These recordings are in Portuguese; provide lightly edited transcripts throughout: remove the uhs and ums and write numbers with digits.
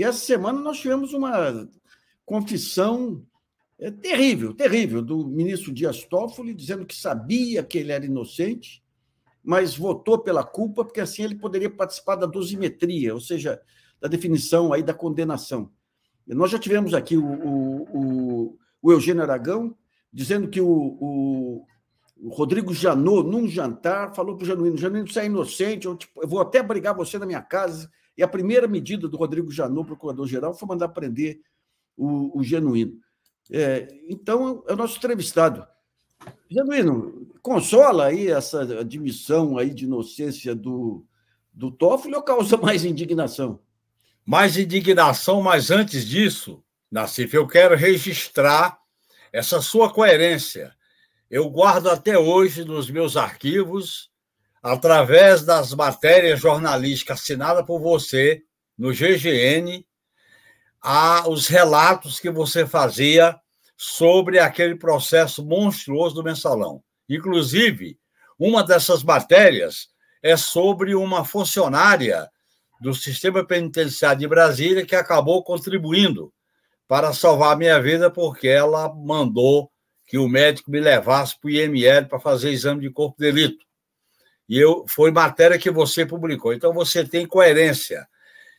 E essa semana nós tivemos uma confissão terrível, terrível, do ministro Dias Toffoli, dizendo que sabia que ele era inocente, mas votou pela culpa, porque assim ele poderia participar da dosimetria, ou seja, da definição aí da condenação. E nós já tivemos aqui o Eugênio Aragão dizendo que o Rodrigo Janot, num jantar, falou para o Genoino: Genoino, você é inocente, eu vou até brigar você na minha casa. E a primeira medida do Rodrigo Janot, procurador-geral, foi mandar prender o Genoino. Então, é o nosso entrevistado. Genoino, consola aí essa admissão aí de inocência do Toffoli ou causa mais indignação? Mais indignação, mas antes disso, Nacife, eu quero registrar essa sua coerência. Eu guardo até hoje nos meus arquivos, através das matérias jornalísticas assinadas por você no GGN, os relatos que você fazia sobre aquele processo monstruoso do Mensalão. Inclusive, uma dessas matérias é sobre uma funcionária do sistema penitenciário de Brasília que acabou contribuindo para salvar a minha vida, porque ela mandou que o médico me levasse para o IML para fazer exame de corpo de delito. Foi matéria que você publicou. Então, você tem coerência.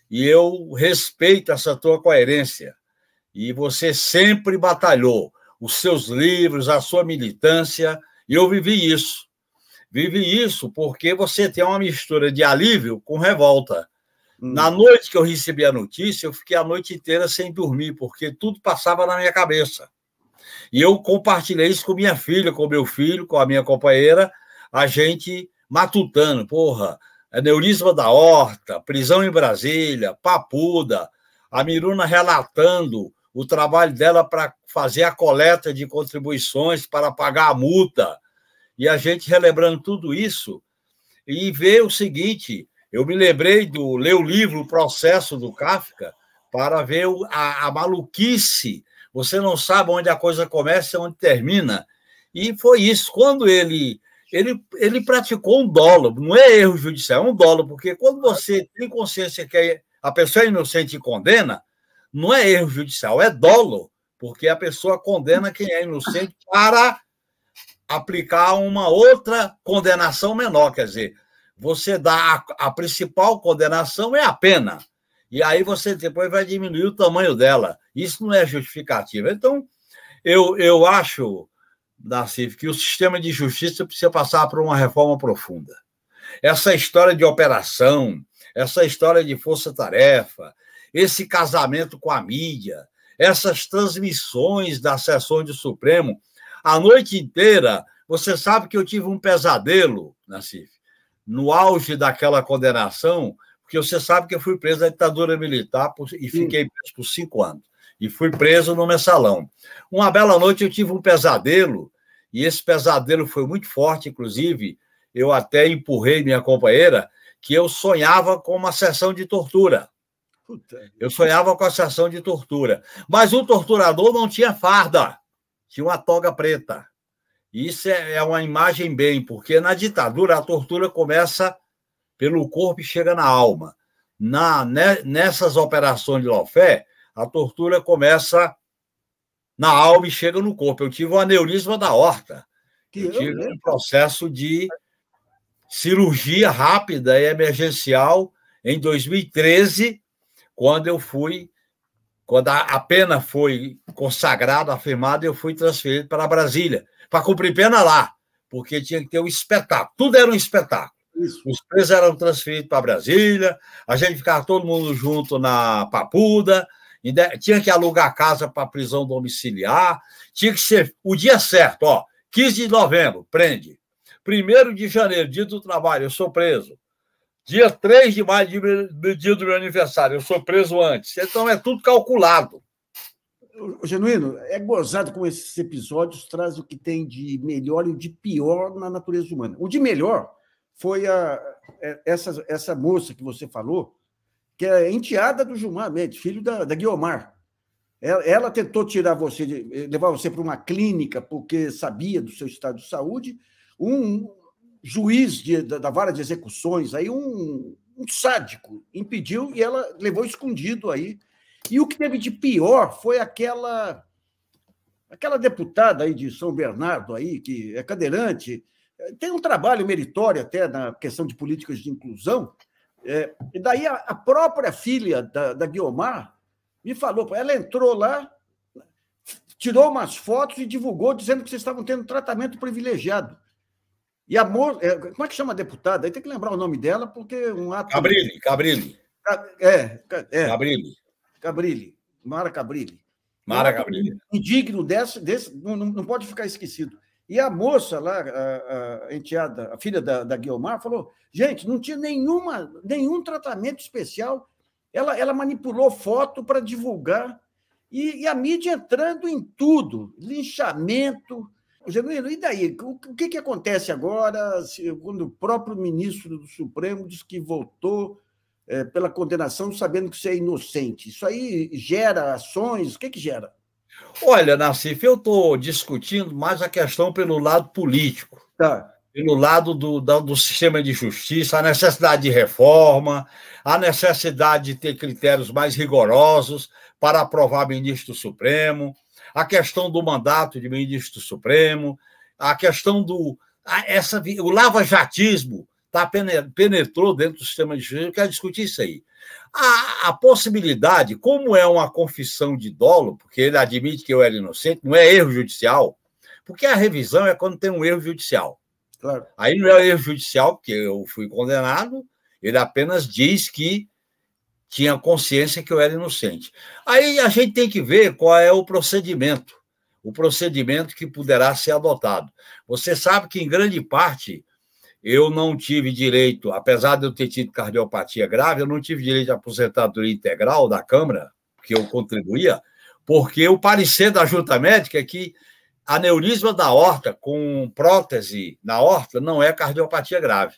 E eu respeito essa tua coerência. E você sempre batalhou os seus livros, a sua militância. E eu vivi isso. Vivi isso porque você tem uma mistura de alívio com revolta. Na noite que eu recebi a notícia, eu fiquei a noite inteira sem dormir, porque tudo passava na minha cabeça. E eu compartilhei isso com minha filha, com meu filho, com a minha companheira, a gente matutando, aneurisma da horta, prisão em Brasília, Papuda, a Miruna relatando o trabalho dela para fazer a coleta de contribuições para pagar a multa, e a gente relembrando tudo isso, e ver o seguinte, eu me lembrei do ler o livro O Processo do Kafka para ver a maluquice. Você não sabe onde a coisa começa e onde termina. E foi isso. Quando ele praticou um dolo, não é erro judicial, é um dolo, porque quando você tem consciência que a pessoa é inocente e condena, não é erro judicial, é dolo, porque a pessoa condena quem é inocente para aplicar uma outra condenação menor. Quer dizer, você dá a principal condenação é a pena. E aí você depois vai diminuir o tamanho dela. Isso não é justificativa. Então, eu acho, Nacife, que o sistema de justiça precisa passar por uma reforma profunda. Essa história de operação, essa história de força-tarefa, esse casamento com a mídia, essas transmissões da sessão do Supremo, a noite inteira, você sabe que eu tive um pesadelo, Nacife, no auge daquela condenação, porque você sabe que eu fui preso na ditadura militar e fiquei preso por 5 anos. E fui preso no Mensalão. Uma bela noite eu tive um pesadelo, e esse pesadelo foi muito forte, inclusive, eu até empurrei minha companheira, que eu sonhava com uma sessão de tortura. Eu sonhava com a sessão de tortura. Mas o torturador não tinha farda, tinha uma toga preta. Isso é uma imagem bem, porque na ditadura a tortura começa pelo corpo e chega na alma. Nessas operações de lawfare, a tortura começa na alma e chega no corpo. Eu tive um aneurisma da horta. Eu tive um processo de cirurgia rápida e emergencial em 2013, quando a pena foi consagrada, afirmada, eu fui transferido para Brasília, para cumprir pena lá, porque tinha que ter um espetáculo. Tudo era um espetáculo. Isso. Os presos eram transferidos para Brasília, a gente ficava todo mundo junto na Papuda, tinha que alugar casa para prisão domiciliar, tinha que ser o dia certo, 15 de novembro, prende. 1º de janeiro, dia do trabalho, eu sou preso. Dia 3 de maio, dia do meu aniversário, eu sou preso antes. Então é tudo calculado. Genoino, é gozado como esses episódios trazem o que tem de melhor e de pior na natureza humana. O de melhor foi essa moça que você falou, que é enteada do Gilmar Mendes, filho da Guiomar. Ela tentou tirar você, levar você para uma clínica porque sabia do seu estado de saúde. Um juiz da vara de execuções, aí um sádico, impediu e ela levou escondido aí E o que teve de pior foi aquela deputada aí de São Bernardo, aí, que é cadeirante, tem um trabalho meritório até na questão de políticas de inclusão, e daí a própria filha da Guiomar me falou, ela entrou lá, tirou umas fotos e divulgou dizendo que vocês estavam tendo tratamento privilegiado. E a moça, como é que chama a deputada? Aí tem que lembrar o nome dela, porque um ato... Gabrilli. Gabrilli. Mara Gabrilli. Mara Gabrilli. Indigno desse não pode ficar esquecido. E a moça lá, a enteada, a filha da Guiomar, falou, gente, não tinha nenhum tratamento especial. Ela manipulou foto para divulgar. E a mídia entrando em tudo, linchamento. Genoino, e daí? O que acontece agora quando o próprio ministro do Supremo diz que votou pela condenação sabendo que você é inocente? Isso aí gera ações? O que gera? Olha, Nacife, eu estou discutindo mais a questão pelo lado político, tá? Pelo lado do sistema de justiça, a necessidade de reforma, a necessidade de ter critérios mais rigorosos para aprovar ministro do Supremo, a questão do mandato de ministro do Supremo, a questão o lava-jatismo penetrou dentro do sistema de justiça. Eu quero discutir isso aí. A possibilidade, como é uma confissão de dolo, porque ele admite que eu era inocente, não é erro judicial, porque a revisão é quando tem um erro judicial. Claro. Aí não é erro judicial, porque eu fui condenado, ele apenas diz que tinha consciência que eu era inocente. Aí a gente tem que ver qual é o procedimento que poderá ser adotado. Você sabe que, em grande parte, eu não tive direito, apesar de eu ter tido cardiopatia grave, eu não tive direito à aposentadoria integral da Câmara, que eu contribuía, porque o parecer da junta médica é que aneurisma da aorta com prótese na aorta não é cardiopatia grave.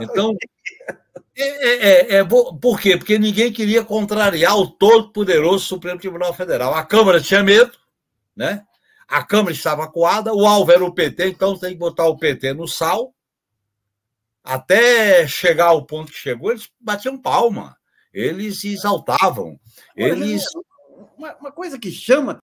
Então, por quê? Porque ninguém queria contrariar o todo-poderoso Supremo Tribunal Federal. A Câmara tinha medo, né? A Câmara estava acuada, o alvo era o PT, então tem que botar o PT no sal. Até chegar ao ponto que chegou, eles batiam palma, eles se exaltavam. Uma coisa que chama